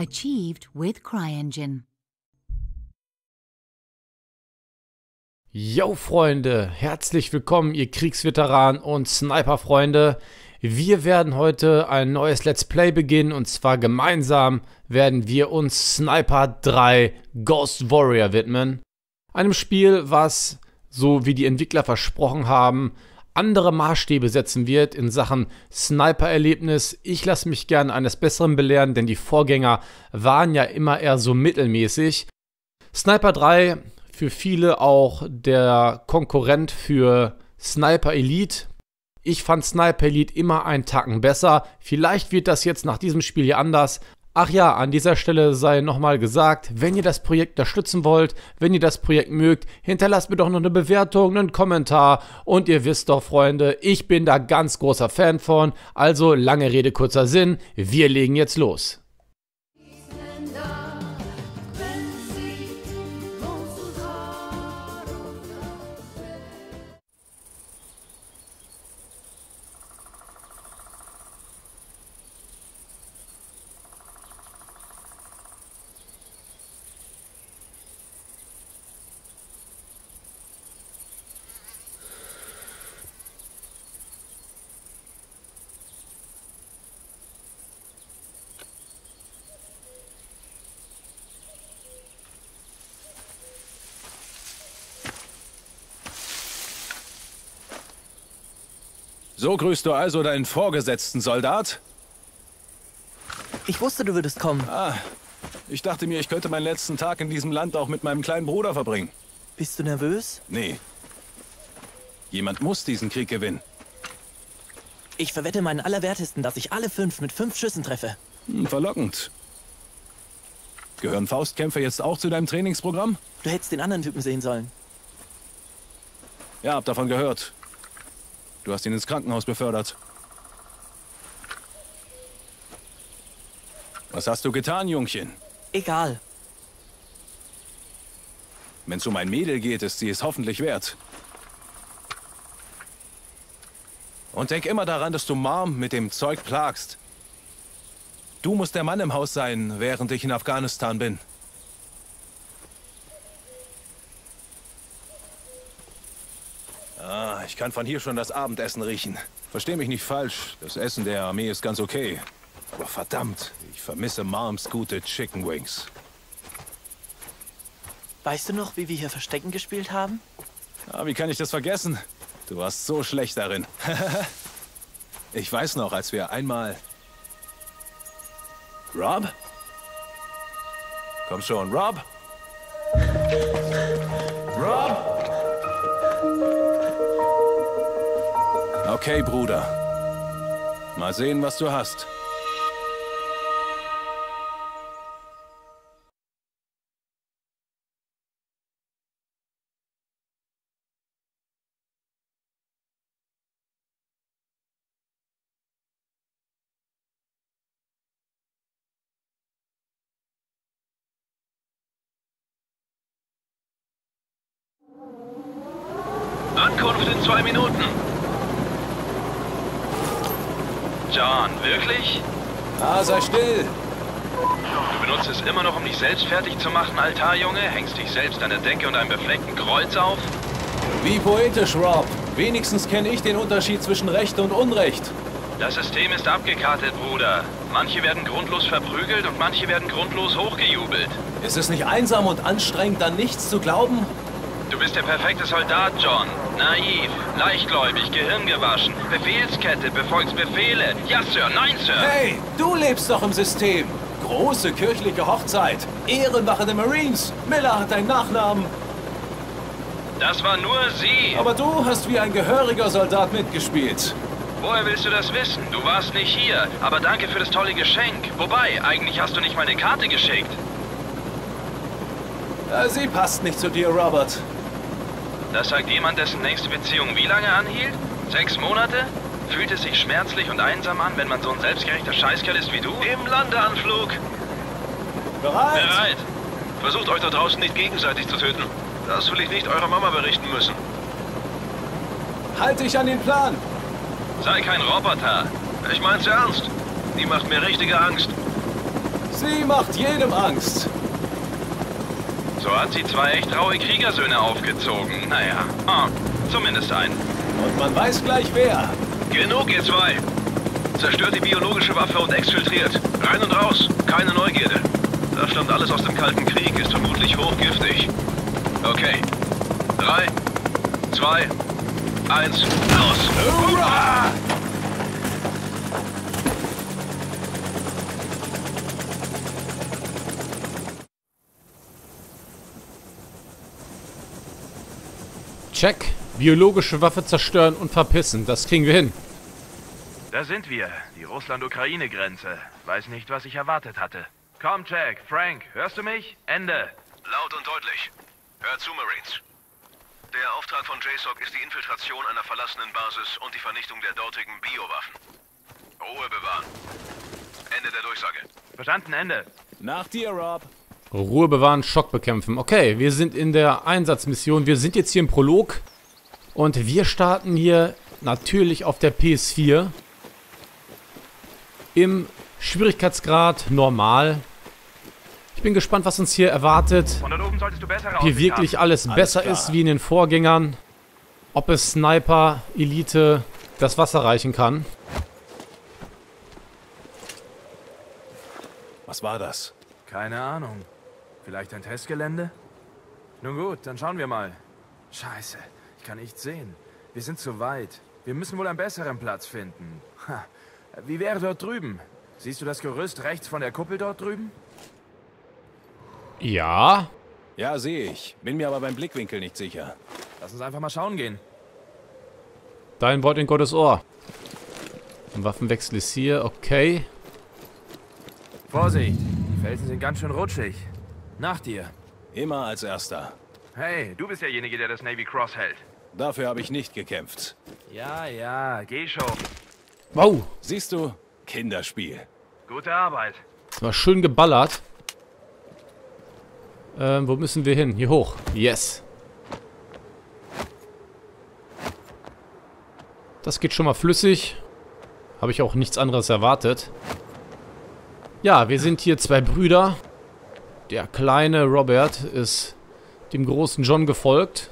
Achieved with CryEngine. Yo Freunde, herzlich willkommen ihr Kriegsveteranen und Sniper-Freunde. Wir werden heute ein neues Let's Play beginnen und zwar gemeinsam werden wir uns Sniper 3 Ghost Warrior widmen. Einem Spiel, was, so wie die Entwickler versprochen haben, andere Maßstäbe setzen wird in Sachen Sniper-Erlebnis. Ich lasse mich gerne eines Besseren belehren, denn die Vorgänger waren ja immer eher so mittelmäßig. Sniper 3, für viele auch der Konkurrent für Sniper Elite. Ich fand Sniper Elite immer einen Tacken besser. Vielleicht wird das jetzt nach diesem Spiel hier anders. Ach ja, an dieser Stelle sei nochmal gesagt, wenn ihr das Projekt unterstützen wollt, wenn ihr das Projekt mögt, hinterlasst mir doch noch eine Bewertung, einen Kommentar und ihr wisst doch, Freunde, ich bin da ganz großer Fan von, also lange Rede, kurzer Sinn, wir legen jetzt los. So grüßt du also deinen Vorgesetzten, Soldat? Ich wusste, du würdest kommen. Ah, ich dachte mir, ich könnte meinen letzten Tag in diesem Land auch mit meinem kleinen Bruder verbringen. Bist du nervös? Nee. Jemand muss diesen Krieg gewinnen. Ich verwette meinen Allerwertesten, dass ich alle 5 mit 5 Schüssen treffe. Hm, verlockend. Gehören Faustkämpfe jetzt auch zu deinem Trainingsprogramm? Du hättest den anderen Typen sehen sollen. Ja, hab davon gehört. Du hast ihn ins Krankenhaus befördert. Was hast du getan, Jungchen? Egal. Wenn es um ein Mädel geht, ist sie es hoffentlich wert. Und denk immer daran, dass du Mom mit dem Zeug plagst. Du musst der Mann im Haus sein, während ich in Afghanistan bin. Ich kann von hier schon das Abendessen riechen. Versteh mich nicht falsch, das Essen der Armee ist ganz okay. Aber verdammt, ich vermisse Moms gute Chicken Wings. Weißt du noch, wie wir hier Verstecken gespielt haben? Ah, wie kann ich das vergessen? Du warst so schlecht darin. Ich weiß noch, als wir einmal... Rob? Komm schon, Rob? Rob? Okay, Bruder. Mal sehen, was du hast. Ankunft in 2 Minuten. John, wirklich? Ah, sei still! Du benutzt es immer noch, um dich selbst fertig zu machen, Altarjunge? Hängst dich selbst an der Decke und einem befleckten Kreuz auf? Wie poetisch, Rob. Wenigstens kenne ich den Unterschied zwischen Recht und Unrecht. Das System ist abgekartet, Bruder. Manche werden grundlos verprügelt und manche werden grundlos hochgejubelt. Ist es nicht einsam und anstrengend, an nichts zu glauben? Du bist der perfekte Soldat, John. Naiv, leichtgläubig, gehirngewaschen, Befehlskette, befolgst Befehle. Ja, Sir, nein, Sir. Hey, du lebst doch im System. Große kirchliche Hochzeit, Ehrenwache der Marines. Miller hat deinen Nachnamen. Das war nur sie. Aber du hast wie ein gehöriger Soldat mitgespielt. Woher willst du das wissen? Du warst nicht hier. Aber danke für das tolle Geschenk. Wobei, eigentlich hast du nicht mal eine Karte geschickt. Sie passt nicht zu dir, Robert. Das sagt jemand, dessen nächste Beziehung wie lange anhielt? 6 Monate? Fühlt es sich schmerzlich und einsam an, wenn man so ein selbstgerechter Scheißkerl ist wie du? Im Landeanflug! Bereit? Bereit! Versucht euch da draußen nicht gegenseitig zu töten. Das will ich nicht eurer Mama berichten müssen. Halt dich an den Plan! Sei kein Roboter. Ich mein's ernst. Die macht mir richtige Angst. Sie macht jedem Angst. So hat sie zwei echt raue Kriegersöhne aufgezogen. Naja, zumindest einen. Und man weiß gleich wer. Genug, ihr zwei. Zerstört die biologische Waffe und exfiltriert. Rein und raus, keine Neugierde. Das stammt alles aus dem Kalten Krieg, ist vermutlich hochgiftig. Okay. 3, 2, 1, los! Hurra! Check. Biologische Waffe zerstören und verpissen. Das kriegen wir hin. Da sind wir. Die Russland-Ukraine-Grenze. Weiß nicht, was ich erwartet hatte. Komm, Jack. Frank, hörst du mich? Ende. Laut und deutlich. Hör zu, Marines. Der Auftrag von JSOC ist die Infiltration einer verlassenen Basis und die Vernichtung der dortigen Biowaffen. Ruhe bewahren. Ende der Durchsage. Verstanden, Ende. Nach dir, Rob. Ruhe bewahren, Schock bekämpfen. Okay, wir sind in der Einsatzmission. Wir sind jetzt hier im Prolog. Und wir starten hier natürlich auf der PS4. Im Schwierigkeitsgrad normal. Ich bin gespannt, was uns hier erwartet. Ob hier wirklich alles besser ist wie in den Vorgängern. Ob es Sniper Elite das Wasser reichen kann. Was war das? Keine Ahnung. Vielleicht ein Testgelände? Nun gut, dann schauen wir mal. Scheiße, ich kann nichts sehen. Wir sind zu weit. Wir müssen wohl einen besseren Platz finden. Ha. Wie wäre dort drüben? Siehst du das Gerüst rechts von der Kuppel dort drüben? Ja? Ja, sehe ich. Bin mir aber beim Blickwinkel nicht sicher. Lass uns einfach mal schauen gehen. Dein Wort in Gottes Ohr. Ein Waffenwechsel ist hier, okay. Vorsicht! Die Felsen sind ganz schön rutschig. Nach dir. Immer als Erster. Hey, du bist derjenige, der das Navy Cross hält. Dafür habe ich nicht gekämpft. Ja, ja, geh schon. Wow! Siehst du? Kinderspiel. Gute Arbeit. War schön geballert. Wo müssen wir hin? Hier hoch. Yes. Das geht schon mal flüssig. Habe ich auch nichts anderes erwartet. Ja, wir sind hier zwei Brüder. Der kleine Robert ist dem großen John gefolgt.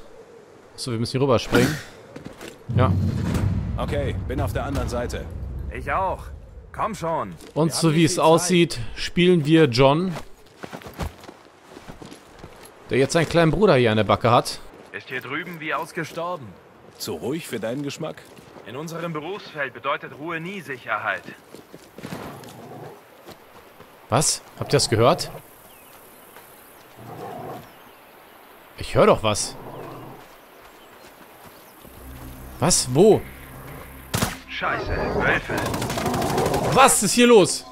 So, wir müssen hier rüberspringen. Ja. Okay, bin auf der anderen Seite. Ich auch. Komm schon. Und so wie es aussieht, spielen wir John. Der jetzt seinen kleinen Bruder hier an der Backe hat. Ist hier drüben wie ausgestorben. Zu ruhig für deinen Geschmack? In unserem Berufsfeld bedeutet Ruhe nie Sicherheit. Was? Habt ihr das gehört? Ich höre doch was. Was? Wo? Scheiße, Wölfe. Was ist hier los?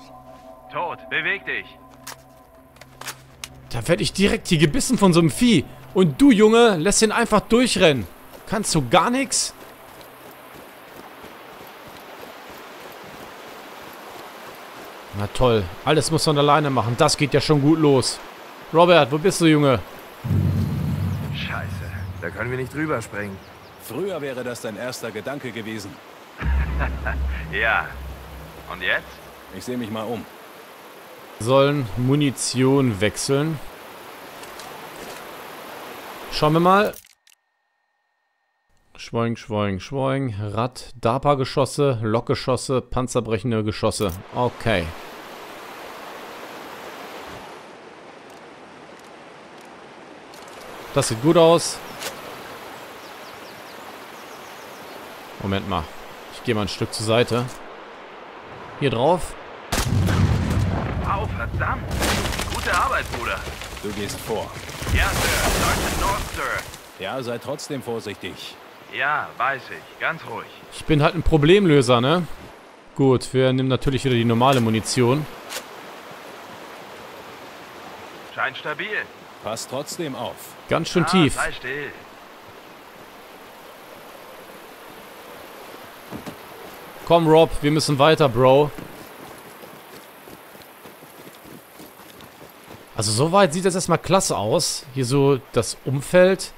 Tod, beweg dich. Da werde ich direkt hier gebissen von so einem Vieh. Und du, Junge, lässt ihn einfach durchrennen. Kannst du gar nichts? Na toll. Alles muss man alleine machen. Das geht ja schon gut los. Robert, wo bist du, Junge? Scheiße. Da können wir nicht drüber springen. Früher wäre das dein erster Gedanke gewesen. Ja. Und jetzt? Ich sehe mich mal um. Sollen Munition wechseln. Schauen wir mal. Schwoing, schwoing, schwoing. Rad, DARPA-Geschosse, Lokgeschosse, panzerbrechende Geschosse. Okay. Das sieht gut aus. Moment mal. Ich gehe mal ein Stück zur Seite. Hier drauf. Verdammt! Gute Arbeit, Bruder! Du gehst vor. Ja, Sir! Sergeant North, Sir! Ja, sei trotzdem vorsichtig. Ja, weiß ich. Ganz ruhig. Ich bin halt ein Problemlöser, ne? Gut, wir nehmen natürlich wieder die normale Munition. Scheint stabil. Passt trotzdem auf. Ganz schön tief. Sei still. Komm, Rob, wir müssen weiter, Bro. Also soweit sieht das erstmal klasse aus. Hier so das Umfeld.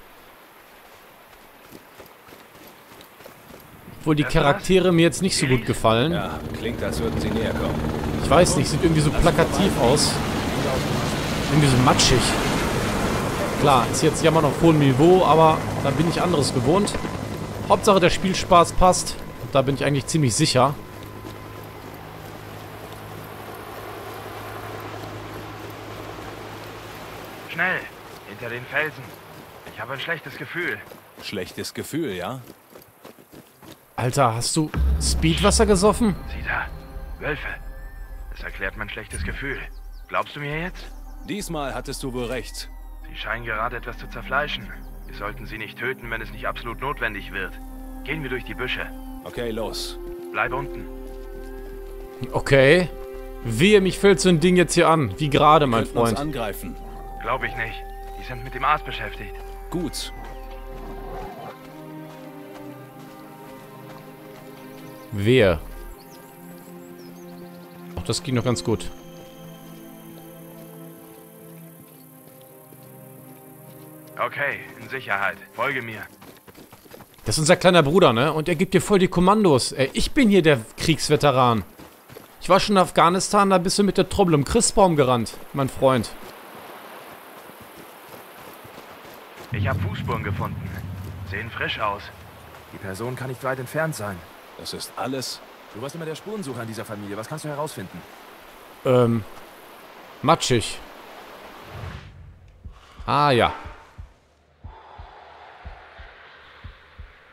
Obwohl die Charaktere mir jetzt nicht so gut gefallen. Ja, klingt, als würden sie näher kommen. Ich weiß nicht, sieht irgendwie so plakativ aus. Irgendwie so matschig. Klar, ist jetzt ja immer noch hohem Niveau, aber da bin ich anderes gewohnt. Hauptsache der Spielspaß passt. Da bin ich eigentlich ziemlich sicher. Schnell, hinter den Felsen. Ich habe ein schlechtes Gefühl. Schlechtes Gefühl, ja? Alter, hast du Speedwasser gesoffen? Sieh da, Wölfe. Das erklärt mein schlechtes Gefühl. Glaubst du mir jetzt? Diesmal hattest du wohl recht. Sie scheinen gerade etwas zu zerfleischen. Wir sollten sie nicht töten, wenn es nicht absolut notwendig wird. Gehen wir durch die Büsche. Okay, los. Bleib unten. Okay. Wehe, mich fällt so ein Ding jetzt hier an. Wie gerade, mein Freund. Uns angreifen. Glaube ich nicht. Die sind mit dem Aas beschäftigt. Gut. Wehe. Ach, das ging noch ganz gut. Okay, in Sicherheit. Folge mir. Das ist unser kleiner Bruder, ne? Und er gibt dir voll die Kommandos. Ey, ich bin hier der Kriegsveteran. Ich war schon in Afghanistan, da bist du mit der Trommel im Christbaum gerannt, mein Freund. Ich habe Fußspuren gefunden. Sehen frisch aus. Die Person kann nicht weit entfernt sein. Das ist alles. Du warst immer der Spurensucher in dieser Familie. Was kannst du herausfinden? Matschig. Ah, ja.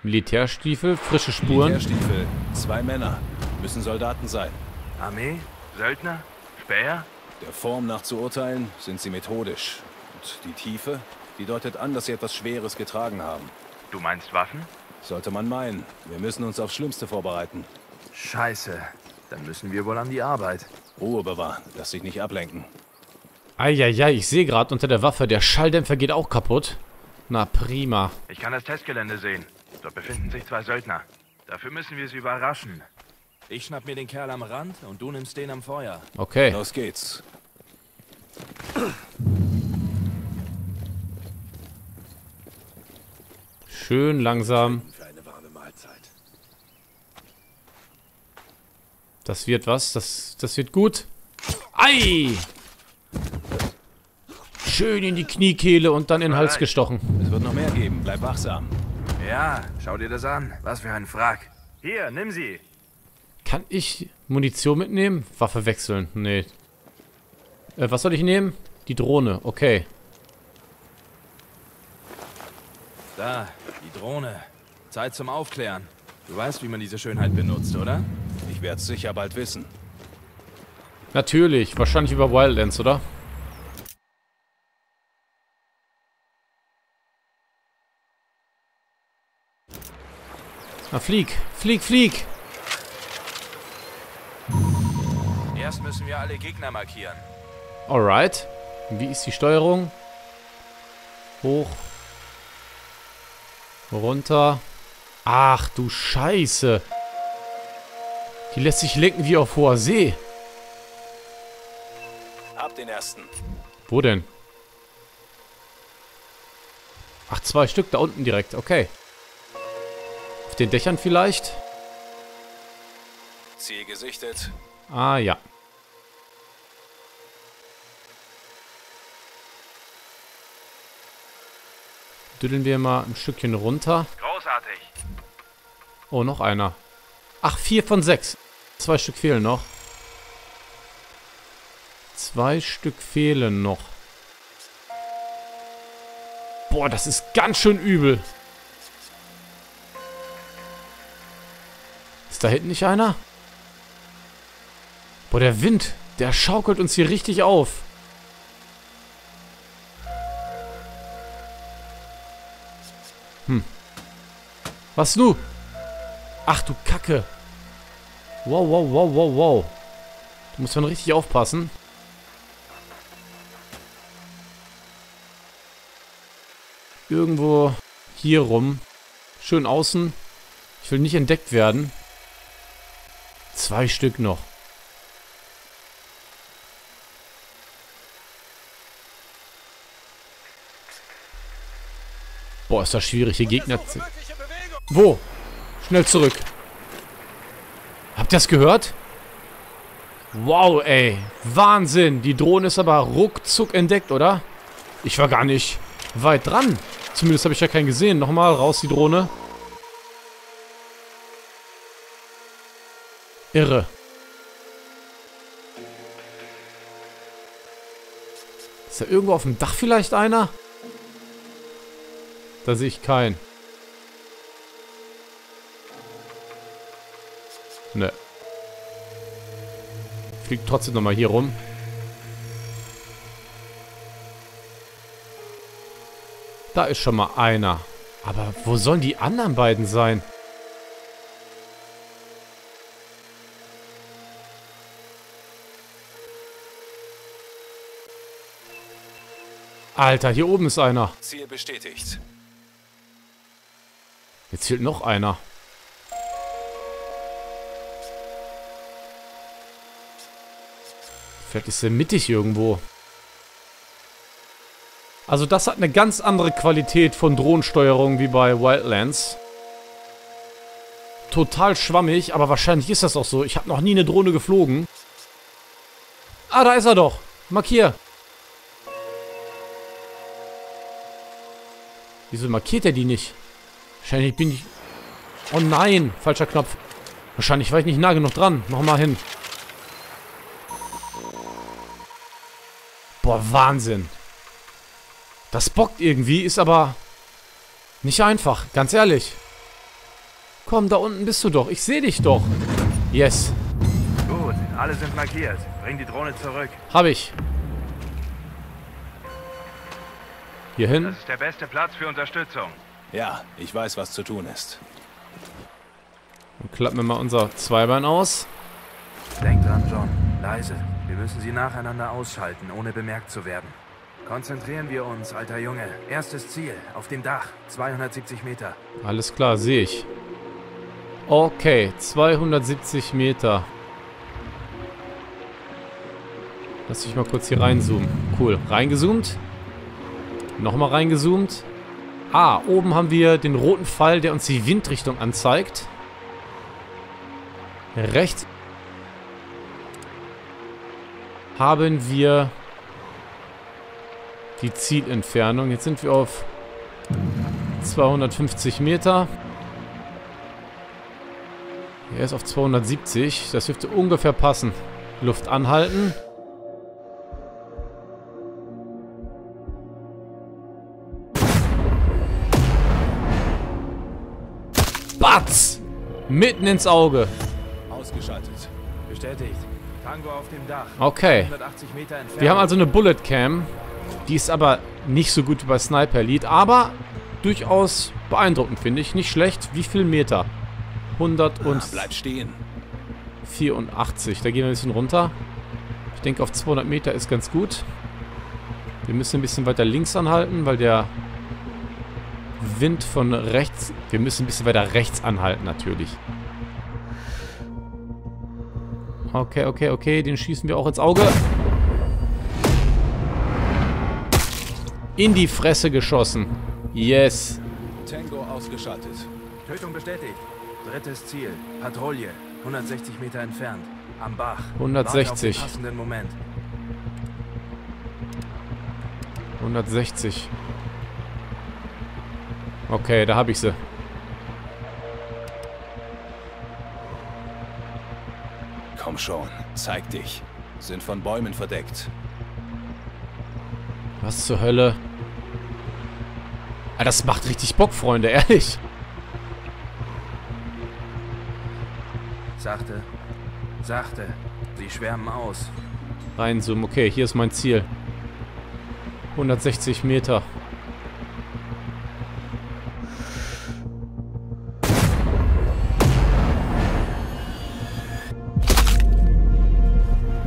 Militärstiefel, frische Spuren. Militärstiefel, 2 Männer. Müssen Soldaten sein. Armee, Söldner, Späher? Der Form nach zu urteilen, sind sie methodisch. Und die Tiefe, die deutet an, dass sie etwas Schweres getragen haben. Du meinst Waffen? Sollte man meinen. Wir müssen uns aufs Schlimmste vorbereiten. Scheiße, dann müssen wir wohl an die Arbeit. Ruhe bewahren, lass dich nicht ablenken. Eieiei, ich sehe gerade unter der Waffe, der Schalldämpfer geht auch kaputt. Na prima. Ich kann das Testgelände sehen. Dort befinden sich 2 Söldner. Dafür müssen wir sie überraschen. Ich schnapp mir den Kerl am Rand und du nimmst den am Feuer. Okay. Los geht's. Schön langsam. Das wird was. Das wird gut. Ei! Schön in die Kniekehle und dann in den Hals gestochen. Es wird noch mehr geben. Bleib wachsam. Ja, schau dir das an. Was für ein Frack. Hier, nimm sie. Kann ich Munition mitnehmen? Waffe wechseln. Nee. Was soll ich nehmen? Die Drohne. Okay. Da, die Drohne. Zeit zum Aufklären. Du weißt, wie man diese Schönheit benutzt, oder? Ich werde es sicher bald wissen. Natürlich. Wahrscheinlich über Wildlands, oder? Na, flieg, flieg, flieg! Erst müssen wir alle Gegner markieren. Alright. Wie ist die Steuerung? Hoch. Runter. Ach du Scheiße. Die lässt sich lenken wie auf hoher See. Hab den ersten. Wo denn? Ach, 2 Stück da unten direkt. Okay. Auf den Dächern vielleicht? Ziel gesichtet. Ah ja. Düdeln wir mal ein Stückchen runter. Großartig. Oh, noch einer. Ach, 4 von 6. 2 Stück fehlen noch. 2 Stück fehlen noch. Boah, das ist ganz schön übel. Ist da hinten nicht einer? Boah, der Wind, der schaukelt uns hier richtig auf. Hm. Was du? Ach du Kacke. Wow, wow, wow, wow, wow. Du musst dann richtig aufpassen. Irgendwo hier rum. Schön außen. Ich will nicht entdeckt werden. 2 Stück noch. Boah, ist das schwierig, hier Gegner zu... Wo? Schnell zurück. Habt ihr das gehört? Wow, ey. Wahnsinn. Die Drohne ist aber ruckzuck entdeckt, oder? Ich war gar nicht weit dran. Zumindest habe ich ja keinen gesehen. Nochmal raus die Drohne. Irre. Ist da irgendwo auf dem Dach vielleicht einer? Da sehe ich keinen. Ne. Fliegt trotzdem nochmal hier rum. Da ist schon mal einer. Aber wo sollen die anderen beiden sein? Alter, hier oben ist einer. Ziel bestätigt. Jetzt fehlt noch einer. Vielleicht ist er mittig irgendwo. Also das hat eine ganz andere Qualität von Drohnensteuerung wie bei Wildlands. Total schwammig, aber wahrscheinlich ist das auch so. Ich habe noch nie eine Drohne geflogen. Ah, da ist er doch. Markier. Wieso markiert er die nicht? Wahrscheinlich bin ich... Oh nein, falscher Knopf. Wahrscheinlich war ich nicht nah genug dran. Mach mal hin. Boah, Wahnsinn. Das bockt irgendwie, ist aber nicht einfach, ganz ehrlich. Komm, da unten bist du doch. Ich sehe dich doch. Yes. Gut, alle sind markiert. Bring die Drohne zurück. Hab ich. Hier hin. Das ist der beste Platz für Unterstützung. Ja, ich weiß, was zu tun ist. Dann klappen wir mal unser Zweibein aus. Denk dran, John. Leise. Wir müssen sie nacheinander ausschalten, ohne bemerkt zu werden. Konzentrieren wir uns, alter Junge. Erstes Ziel, auf dem Dach, 270 Meter. Alles klar, sehe ich. Okay, 270 Meter. Lass mich mal kurz hier reinzoomen. Cool, reingezoomt. Nochmal reingezoomt. Ah, oben haben wir den roten Pfeil, der uns die Windrichtung anzeigt. Rechts haben wir... die Zielentfernung. Jetzt sind wir auf 250 Meter. Er ist auf 270. Das dürfte ungefähr passen. Luft anhalten. Batz! Mitten ins Auge. Ausgeschaltet. Bestätigt. Tango auf dem Dach. Okay. Wir haben also eine Bullet Cam. Die ist aber nicht so gut wie bei Sniper Elite, aber durchaus beeindruckend, finde ich. Nicht schlecht. Wie viel Meter? 184. Da gehen wir ein bisschen runter. Ich denke, auf 200 Meter ist ganz gut. Wir müssen ein bisschen weiter links anhalten, weil der Wind von rechts... Wir müssen ein bisschen weiter rechts anhalten, natürlich. Okay, okay, okay. Den schießen wir auch ins Auge. In die Fresse geschossen. Yes. Tango ausgeschaltet. Tötung bestätigt. Drittes Ziel. Patrouille. 160 Meter entfernt. Am Bach. 160. 160. Okay, da habe ich sie. Komm schon. Zeig dich. Sind von Bäumen verdeckt. Was zur Hölle? Ah, das macht richtig Bock, Freunde, ehrlich. Sachte. Sachte. Sie schwärmen aus. Reinzoomen. Okay, hier ist mein Ziel. 160 Meter.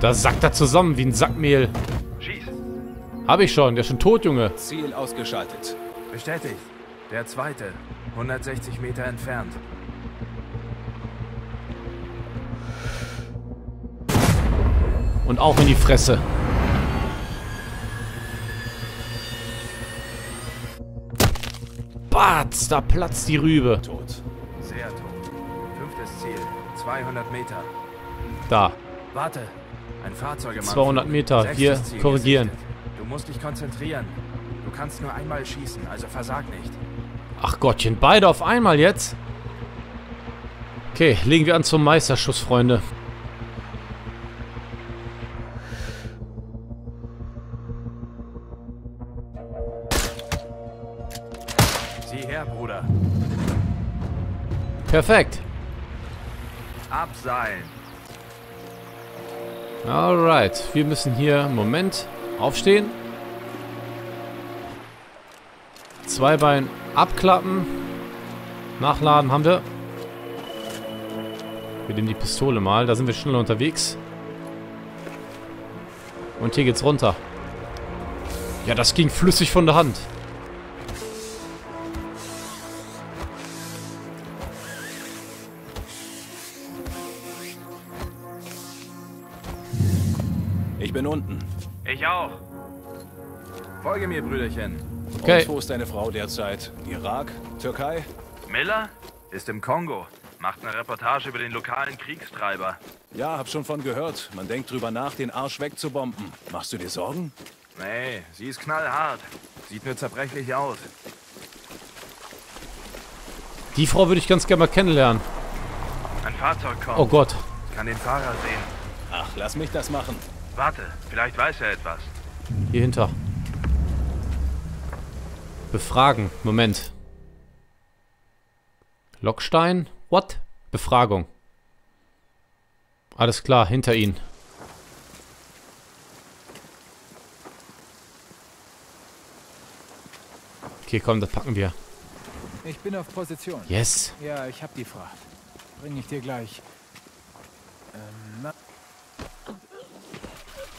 Da sackt er zusammen wie ein Sackmehl. Habe ich schon. Der ist schon tot, Junge. Ziel ausgeschaltet. Bestätigt. Der zweite. 160 Meter entfernt. Und auch in die Fresse. Batz, da platzt die Rübe. Tot. Sehr tot. Fünftes Ziel. 200 Meter. Da. Warte. Ein Fahrzeug im 200 Meter, hier korrigieren. Du musst dich konzentrieren. Du kannst nur einmal schießen, also versag nicht. Ach Gottchen, beide auf einmal jetzt? Okay, legen wir an zum Meisterschuss, Freunde. Sieh her, Bruder. Perfekt. Abseilen. Alright, wir müssen hier, Moment, aufstehen. Zwei Bein abklappen. Nachladen haben wir. Wir nehmen die Pistole mal, da sind wir schneller unterwegs. Und hier geht's runter. Ja, das ging flüssig von der Hand. Ich bin unten. Ich auch. Folge mir, Brüderchen. Okay. Und wo ist deine Frau derzeit? Irak? Türkei? Miller? Ist im Kongo. Macht eine Reportage über den lokalen Kriegstreiber. Ja, hab schon von gehört. Man denkt drüber nach, den Arsch wegzubomben. Machst du dir Sorgen? Nee, sie ist knallhart. Sieht nur zerbrechlich aus. Die Frau würde ich ganz gerne mal kennenlernen. Ein Fahrzeug kommt. Oh Gott. Ich kann den Fahrer sehen. Ach, lass mich das machen. Warte, vielleicht weiß er etwas. Hier hinter. Befragen. Moment. Lockstein. What? Befragung. Alles klar, hinter Ihnen. Okay, komm, das packen wir. Ich bin auf Position. Yes. Ja, ich hab die Fracht. Bring ich dir gleich.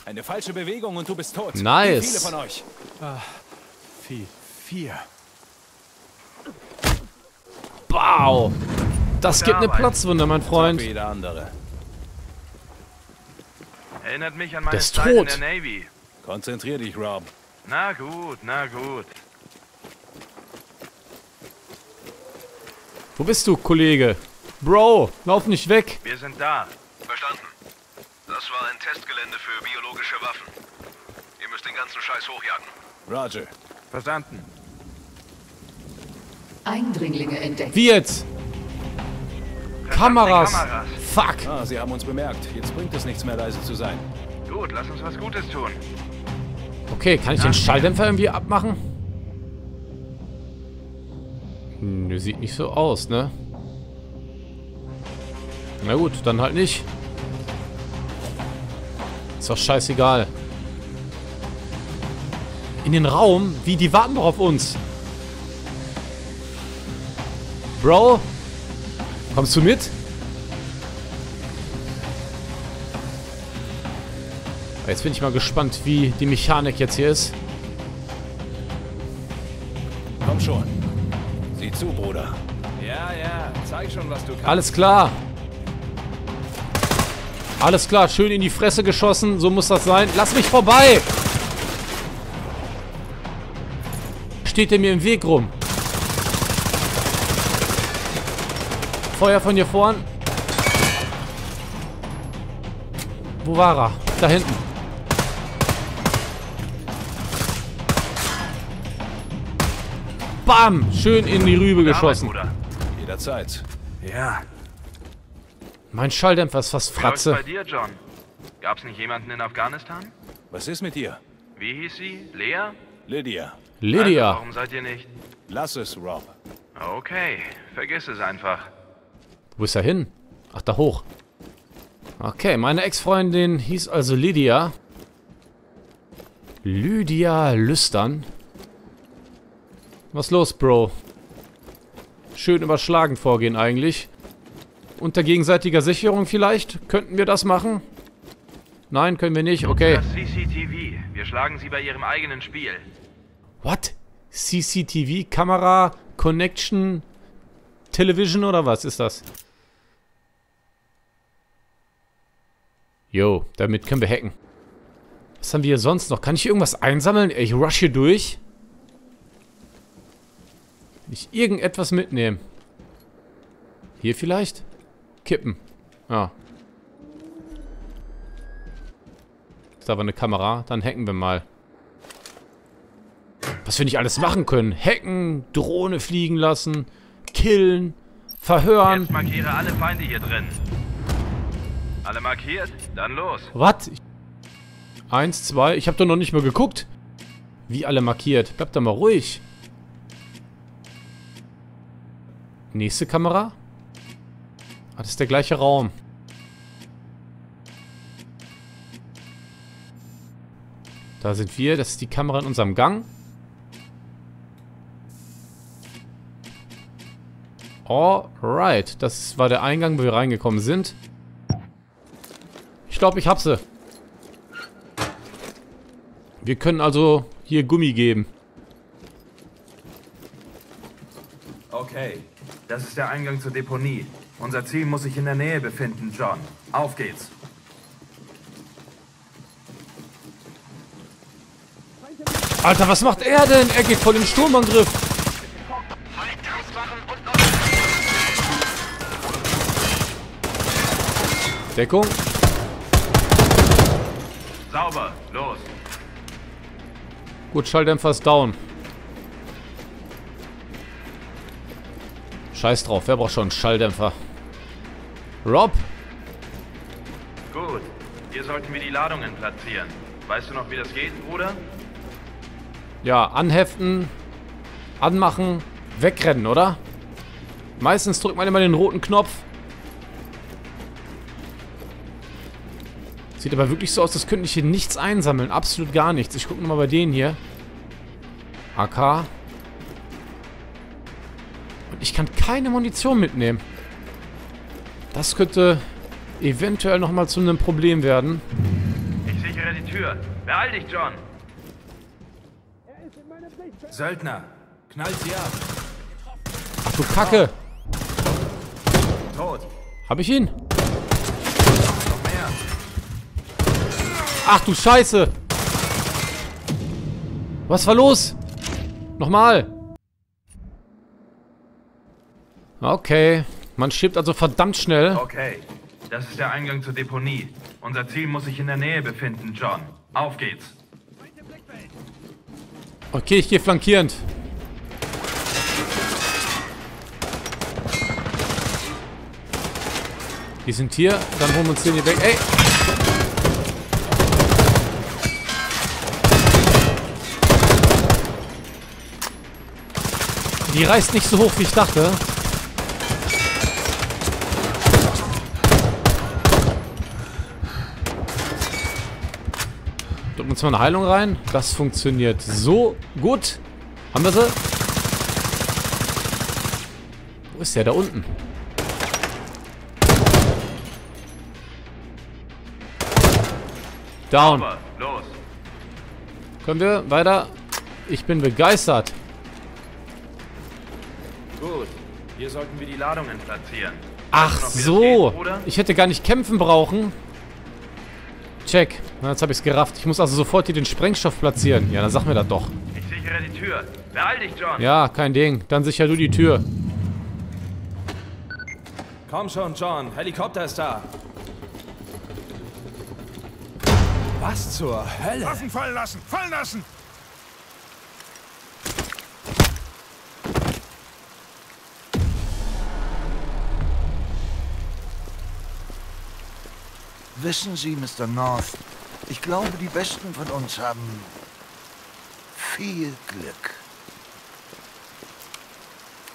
Eine falsche Bewegung und du bist tot. Nice. Wie viele von euch? Vier. Wow. Das gibt eine Platzwunde, mein Freund. Erinnert mich an meine Zeit in der Navy. Konzentrier dich, Rob. Na gut, na gut. Wo bist du, Kollege? Bro, lauf nicht weg. Wir sind da. Verstanden. Das war ein Testgelände für biologische Waffen. Ihr müsst den ganzen Scheiß hochjagen. Roger. Verstanden. Eindringlinge entdeckt. Wie jetzt? Kameras. Fuck. Ah, sie haben uns bemerkt. Jetzt bringt es nichts mehr, leise zu sein. Gut, lass uns was Gutes tun. Okay, kann ich den Schalldämpfer irgendwie abmachen? Nö, sieht nicht so aus, ne? Na gut, dann halt nicht. Ist doch scheißegal. In den Raum? Wie? Die warten doch auf uns. Bro? Kommst du mit? Jetzt bin ich mal gespannt, wie die Mechanik jetzt hier ist. Komm schon. Sieh zu, Bruder. Ja, ja. Zeig schon, was du kannst. Alles klar. Alles klar. Schön in die Fresse geschossen. So muss das sein. Lass mich vorbei. Steht der mir im Weg rum? Feuer von hier vorn. Wo war er? Da hinten. Bam! Schön in die Rübe geschossen. Jederzeit. Ja. Mein Schalldämpfer ist fast Fratze. Was ist bei dir, John? Gab's nicht jemanden in Afghanistan? Was ist mit dir? Wie hieß sie? Lea? Lydia. Lydia. Warum seid ihr nicht? Lass es, Rob. Okay, vergiss es einfach. Wo ist er hin? Ach, da hoch. Okay, meine Ex-Freundin hieß also Lydia. Lydia Lüstern. Was los, Bro? Schön überschlagen vorgehen eigentlich. Unter gegenseitiger Sicherung vielleicht? Könnten wir das machen? Nein, können wir nicht. Okay. Das CCTV. Wir schlagen sie bei ihrem eigenen Spiel. What? CCTV, Kamera, Connection, Television oder was ist das? Jo, damit können wir hacken. Was haben wir hier sonst noch? Kann ich irgendwas einsammeln? Ich rush hier durch. Kann ich irgendetwas mitnehmen? Hier vielleicht? Kippen. Ja. Da war eine Kamera. Dann hacken wir mal. Was wir nicht alles machen können. Hacken, Drohne fliegen lassen, killen, verhören. Jetzt markiere alle Feinde hier drin. Alle markiert? Dann los. Was? 1, 2. Ich habe doch noch nicht mal geguckt. Wie alle markiert. Bleibt doch mal ruhig. Nächste Kamera. Ah, das ist der gleiche Raum. Da sind wir. Das ist die Kamera in unserem Gang. Alright. Das war der Eingang, wo wir reingekommen sind. Ich glaube, ich hab sie. Wir können also hier Gummi geben. Okay. Das ist der Eingang zur Deponie. Unser Ziel muss sich in der Nähe befinden, John. Auf geht's. Alter, was macht er denn? Er geht voll in den Sturmangriff. Deckung. Sauber, los. Gut, Schalldämpfer ist down. Scheiß drauf, wer braucht schon einen Schalldämpfer? Rob? Gut, hier sollten wir die Ladungen platzieren. Weißt du noch, wie das geht, Bruder? Ja, anheften, anmachen, wegrennen, oder? Meistens drückt man immer den roten Knopf. Sieht aber wirklich so aus, als könnte ich hier nichts einsammeln. Absolut gar nichts. Ich gucke mal bei denen hier. AK. Und ich kann keine Munition mitnehmen. Das könnte eventuell nochmal zu einem Problem werden. Ich sichere die Tür. Beeil dich, John. Söldner, knallt sie ab. Ach du Kacke. Tot. Hab ich ihn? Ach du Scheiße. Was war los? Nochmal. Okay. Man schiebt also verdammt schnell. Okay. Das ist der Eingang zur Deponie. Unser Ziel muss sich in der Nähe befinden, John. Auf geht's. Okay, ich gehe flankierend. Die sind hier. Dann holen wir uns den hier weg. Ey. Die reißt nicht so hoch, wie ich dachte. Drücken uns mal eine Heilung rein. Das funktioniert so gut. Haben wir sie? Wo ist der? Da unten. Down. Los. Können wir weiter? Ich bin begeistert. Hier sollten wir die Ladungen platzieren. Ach so. Ich hätte gar nicht kämpfen brauchen. Check. Na, jetzt habe ich es gerafft. Ich muss also sofort hier den Sprengstoff platzieren. Ja, dann sag mir das doch. Ich sichere die Tür. Beeil dich, John. Ja, kein Ding. Dann sicher du die Tür. Komm schon, John. Helikopter ist da. Was zur Hölle? Waffen fallen lassen. Fallen lassen. Wissen Sie, Mr. North, ich glaube, die Besten von uns haben viel Glück.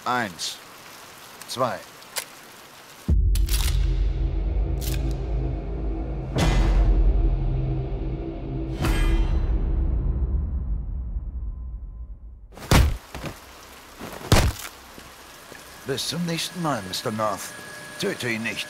1, 2. Bis zum nächsten Mal, Mr. North. Töte ihn nicht.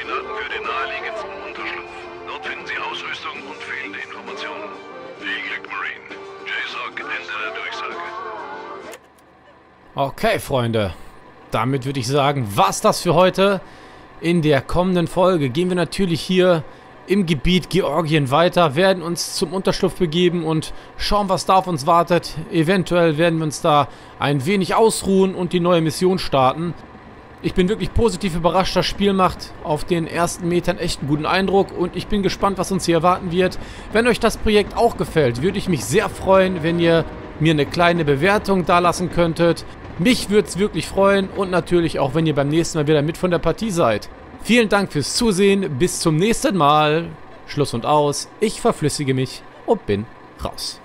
Koordinaten für den naheliegendsten Unterschlupf. Dort finden Sie Ausrüstung und fehlende Informationen. Viel Glück, Marine. JSOC, Ende der Durchsage. Okay, Freunde. Damit würde ich sagen, war's das für heute. In der kommenden Folge gehen wir natürlich hier im Gebiet Georgien weiter, werden uns zum Unterschlupf begeben und schauen, was da auf uns wartet. Eventuell werden wir uns da ein wenig ausruhen und die neue Mission starten. Ich bin wirklich positiv überrascht, das Spiel macht auf den ersten Metern echt einen guten Eindruck und ich bin gespannt, was uns hier erwarten wird. Wenn euch das Projekt auch gefällt, würde ich mich sehr freuen, wenn ihr mir eine kleine Bewertung dalassen könntet. Mich würde es wirklich freuen und natürlich auch, wenn ihr beim nächsten Mal wieder mit von der Partie seid. Vielen Dank fürs Zusehen, bis zum nächsten Mal. Schluss und aus, ich verflüssige mich und bin raus.